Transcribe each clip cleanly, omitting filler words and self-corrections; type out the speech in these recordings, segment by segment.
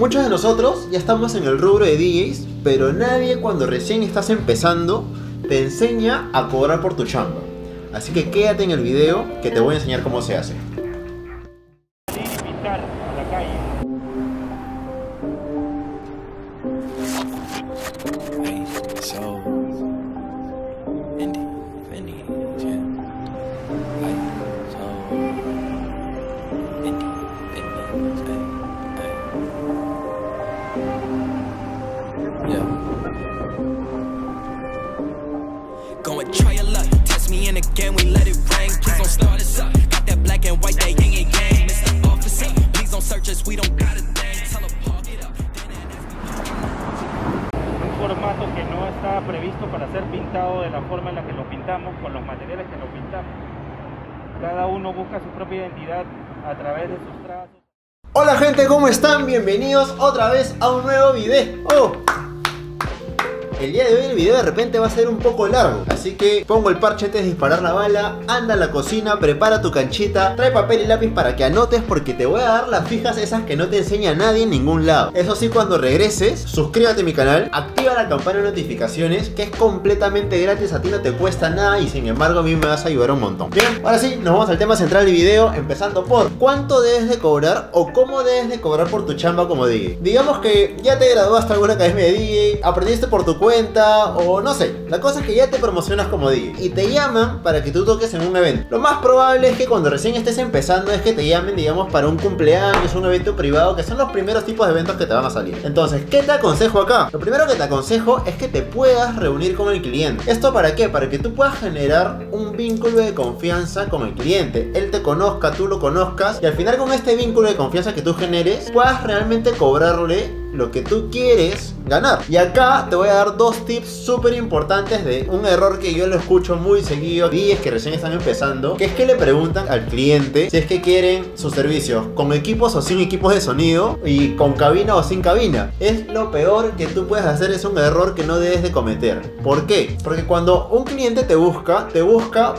Muchos de nosotros ya estamos en el rubro de DJs, pero nadie cuando recién estás empezando te enseña a cobrar por tu chamba. Así que quédate en el video que te voy a enseñar cómo se hace. Un formato que no estaba previsto para ser pintado de la forma en la que lo pintamos, con los materiales que lo pintamos. Cada uno busca su propia identidad a través de sus trazos. Hola gente, ¿cómo están? Bienvenidos otra vez a un nuevo video. El día de hoy el video de repente va a ser un poco largo, así que pongo el parche antes de disparar la bala, anda a la cocina, prepara tu canchita, trae papel y lápiz para que anotes porque te voy a dar las fijas esas que no te enseña nadie en ningún lado. Eso sí, cuando regreses, suscríbete a mi canal, activa la campana de notificaciones que es completamente gratis, a ti no te cuesta nada y sin embargo a mí me vas a ayudar un montón. Bien, ahora sí, nos vamos al tema central del video, empezando por ¿cuánto debes de cobrar o cómo debes de cobrar por tu chamba como DJ? Digamos que ya te graduaste de alguna academia de DJ, aprendiste por tu cuenta o no sé, la cosa es que ya te promocionas como DJ y te llaman para que tú toques en un evento. Lo más probable es que cuando recién estés empezando es que te llamen, digamos, para un cumpleaños, un evento privado, que son los primeros tipos de eventos que te van a salir. Entonces, ¿qué te aconsejo acá? Lo primero que te aconsejo es que te puedas reunir con el cliente. ¿Esto para qué? Para que tú puedas generar un vínculo de confianza con el cliente, él te conozca, tú lo conozcas, y al final con este vínculo de confianza que tú generes puedas realmente cobrarle lo que tú quieres ganar. Y acá te voy a dar dos tips súper importantes de un error que yo lo escucho muy seguido, DJs que recién están empezando, que es que le preguntan al cliente si es que quieren sus servicios con equipos o sin equipos de sonido, y con cabina o sin cabina. Es lo peor que tú puedes hacer, es un error que no debes de cometer. ¿Por qué? Porque cuando un cliente te busca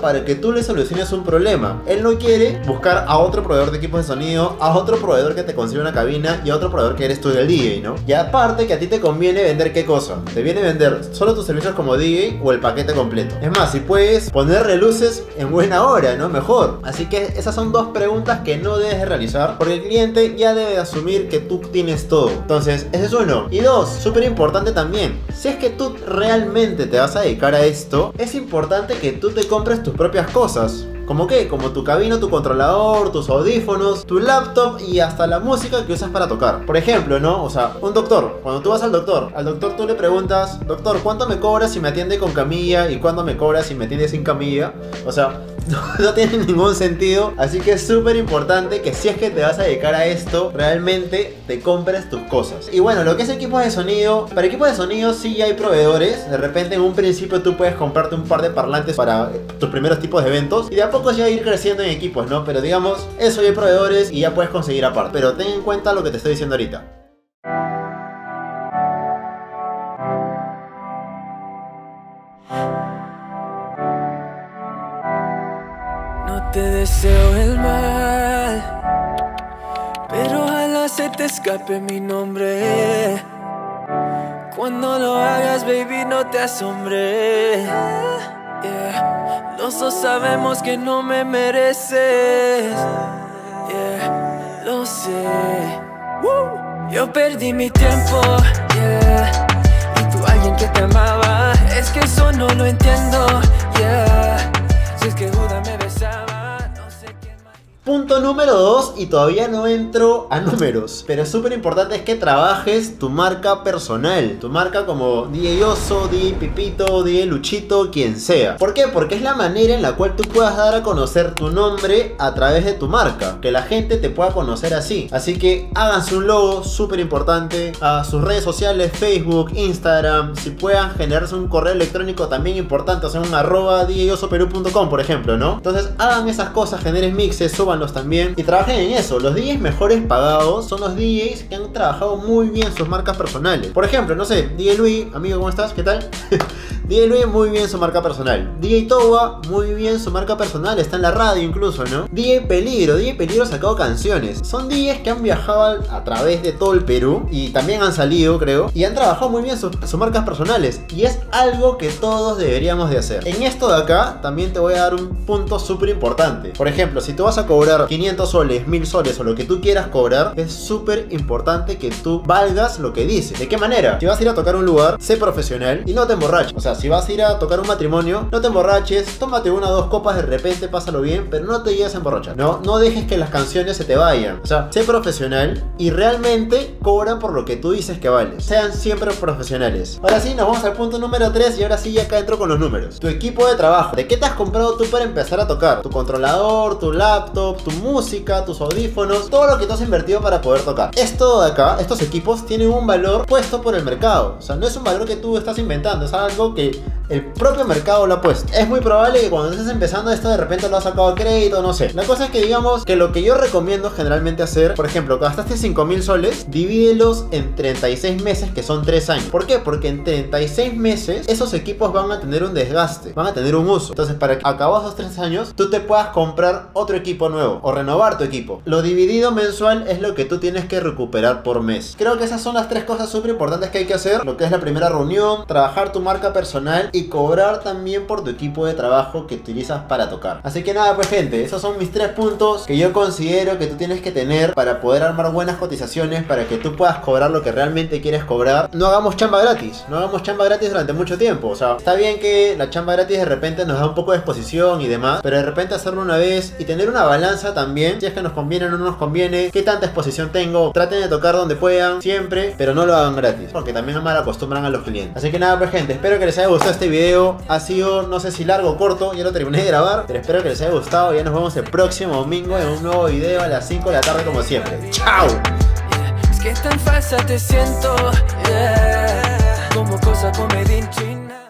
para que tú le soluciones un problema. Él no quiere buscar a otro proveedor de equipos de sonido, a otro proveedor que te consigue una cabina y a otro proveedor que eres tú del DJ, ¿no? Y aparte que a ti te conviene vender ¿qué cosa? Te viene vender solo tus servicios como DJ o el paquete completo. Es más, si puedes ponerle luces en buena hora, ¿no? Mejor. Así que esas son dos preguntas que no debes de realizar, porque el cliente ya debe de asumir que tú tienes todo. Entonces, ese es uno. Y dos, súper importante también, si es que tú realmente te vas a dedicar a esto, es importante que tú te compres tus propias cosas. ¿Como qué? Como tu cabina, tu controlador, tus audífonos, tu laptop y hasta la música que usas para tocar. Por ejemplo, ¿no? O sea, un doctor. Cuando tú vas al doctor tú le preguntas: doctor, ¿cuánto me cobras si me atiende con camilla? ¿Y cuánto me cobras si me atiende sin camilla? O sea, no tiene ningún sentido. Así que es súper importante que si es que te vas a dedicar a esto, realmente te compres tus cosas. Y bueno, lo que es equipos de sonido, para equipos de sonido sí hay proveedores. De repente en un principio tú puedes comprarte un par de parlantes para tus primeros tipos de eventos, y de a poco ya ir creciendo en equipos, ¿no? Pero digamos, eso hay proveedores y ya puedes conseguir aparte. Pero ten en cuenta lo que te estoy diciendo ahorita. No te deseo el mal, pero ojalá se te escape mi nombre. Cuando lo hagas, baby, no te asombre. Yeah. Los dos sabemos que no me mereces. Yeah. Lo sé. Yo perdí mi tiempo. Yeah. Y tú, alguien que te amaba. Es que eso no lo entiendo. Yeah. Si es que Judas me besaba. Punto número 2, y todavía no entro a números, pero súper importante es que trabajes tu marca personal, tu marca como DJ Oso, DJ Pipito, DJ Luchito, quien sea. ¿Por qué? Porque es la manera en la cual tú puedas dar a conocer tu nombre a través de tu marca, que la gente te pueda conocer así. Así que háganse un logo, súper importante, a sus redes sociales, Facebook, Instagram, si puedan generarse un correo electrónico también importante, o sea, un @djozoperu.com, por ejemplo, ¿no? Entonces hagan esas cosas, generen mixes, suban también y trabajen en eso. Los DJs mejores pagados son los DJs que han trabajado muy bien sus marcas personales. Por ejemplo, no sé, DJ Luis, amigo, ¿cómo estás? ¿Qué tal? DJ Luis, muy bien su marca personal. DJ Towa, muy bien su marca personal, está en la radio incluso, ¿no? DJ Peligro ha sacado canciones. Son DJs que han viajado a través de todo el Perú y también han salido, creo, y han trabajado muy bien sus marcas personales, y es algo que todos deberíamos de hacer. En esto de acá también te voy a dar un punto súper importante. Por ejemplo, si tú vas a cobrar 500 soles, 1000 soles o lo que tú quieras cobrar, es súper importante que tú valgas lo que dices. ¿De qué manera? Si vas a ir a tocar un lugar, sé profesional y no te emborraches. O sea, si vas a ir a tocar un matrimonio, no te emborraches, tómate una o dos copas de repente, pásalo bien, pero no te llegues a emborrachar. No dejes que las canciones se te vayan. O sea, sé profesional y realmente cobran por lo que tú dices que vales. Sean siempre profesionales. Ahora sí, nos vamos al punto número 3 y ahora sí ya acá entro con los números. Tu equipo de trabajo. ¿De qué te has comprado tú para empezar a tocar? Tu controlador, tu laptop, tu música, tus audífonos, todo lo que tú has invertido para poder tocar. Esto de acá, estos equipos tienen un valor puesto por el mercado. O sea, no es un valor que tú estás inventando, es algo que el propio mercado lo ha puesto. Es muy probable que cuando estés empezando esto de repente lo has sacado a crédito, no sé. La cosa es que digamos que lo que yo recomiendo generalmente hacer, por ejemplo, gastaste 5.000 soles, divídelos en 36 meses, que son 3 años. ¿Por qué? Porque en 36 meses esos equipos van a tener un desgaste, van a tener un uso. Entonces, para que acabados esos 3 años, tú te puedas comprar otro equipo nuevo o renovar tu equipo. Lo dividido mensual es lo que tú tienes que recuperar por mes. Creo que esas son las 3 cosas súper importantes que hay que hacer. Lo que es la primera reunión, trabajar tu marca personal y cobrar también por tu equipo de trabajo que utilizas para tocar. Así que nada pues gente, esos son mis 3 puntos que yo considero que tú tienes que tener para poder armar buenas cotizaciones, para que tú puedas cobrar lo que realmente quieres cobrar. No hagamos chamba gratis, no hagamos chamba gratis durante mucho tiempo. O sea, está bien que la chamba gratis de repente nos da un poco de exposición y demás, pero de repente hacerlo una vez y tener una balanza también, si es que nos conviene o no nos conviene, qué tanta exposición tengo. Traten de tocar donde puedan, siempre, pero no lo hagan gratis, porque también mal acostumbran a los clientes. Así que nada pues gente, espero que les haya gustado este video. Ha sido, no sé si largo o corto, ya lo terminé de grabar, pero espero que les haya gustado. Ya nos vemos el próximo domingo en un nuevo video a las 5 de la tarde como siempre. ¡Chao! Es que tan falsa te siento, como cosa comedín china.